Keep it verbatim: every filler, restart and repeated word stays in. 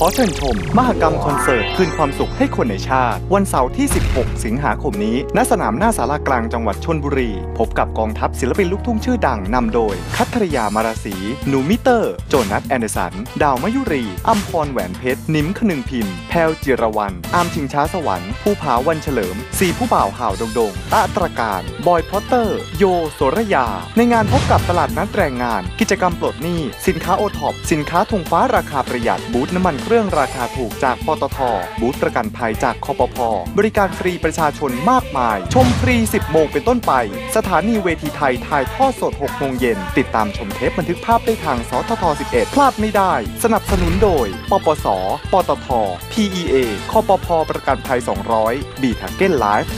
ขอเชิญชมมหกรรมคอนเสิร์ตคืนความสุขให้คนในชาติวันเสาร์ที่สิบหกสิงหาคมนี้ณสนามหน้าศาลากลางจังหวัดชลบุรีพบกับกองทัพศิลปินลูกทุ่งชื่อดังนำโดยคัทธรยามาราศีหนูมิเตอร์โจนัสแอนเดอร์สันดาวมยุรีอัมพรแหวนเพชรนิ้มคนึงพิมพ์แพลจิรวรรณอามชิงช้าสวรรค์ภูผาวันเฉลิมสีผู้บ่าวห่าวดงดงตะตระการบอยพลอตเตอร์โยโสรยาในงานพบกับตลาดนัดแรงงานกิจกรรมปลดหนี้สินค้าโอท็อปสินค้าธงฟ้าราคาประหยัดบูธน้ำมันเครื่องราคาถูกจากปตทบูธประกันภัยจากคปภบริการฟรีประชาชนมากมายชมฟรีสิบโมงเป็นต้นไปสถานีเวทีไทยถ่ายทอดสดหกโมงเย็นติดตามชมเทปบันทึกภาพได้ทางสทท สิบเอ็ดพลาดไม่ได้สนับสนุนโดยปปสปตท พี อี เอ คปภประกันภัยสองร้อยบีทาร์เก็ตไลฟ์